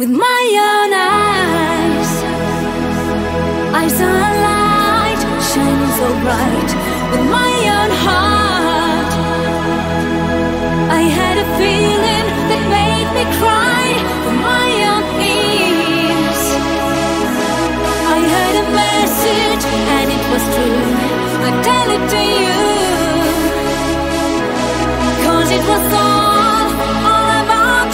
With my own eyes, I saw a light shining so bright. With my own heart, I had a feeling that made me cry. With my own ears, I heard a message and it was true. I tell it to you, 'cause it was all about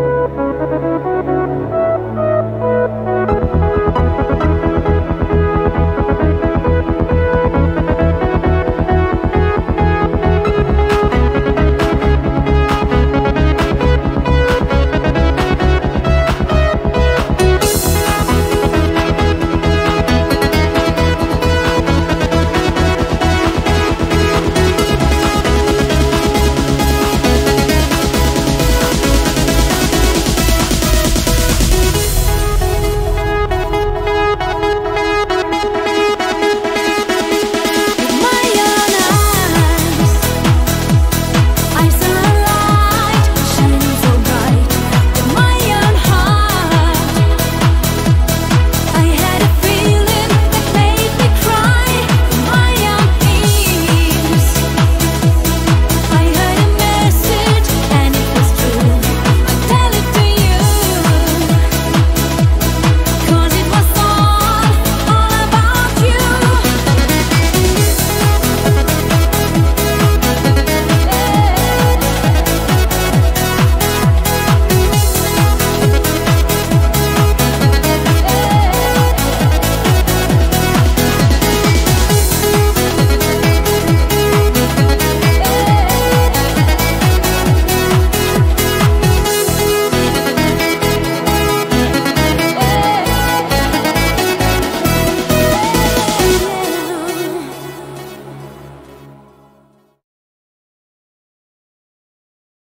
you.